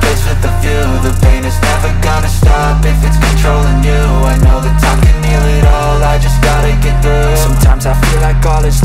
place with a view. The pain is never gonna stop if it's controlling you. I know that time can heal it all, I just gotta get through. Sometimes I feel like all is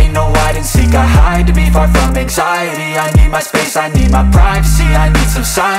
Ain't no hide and seek, I hide to be far from anxiety. I need my space, I need my privacy, I need some silence.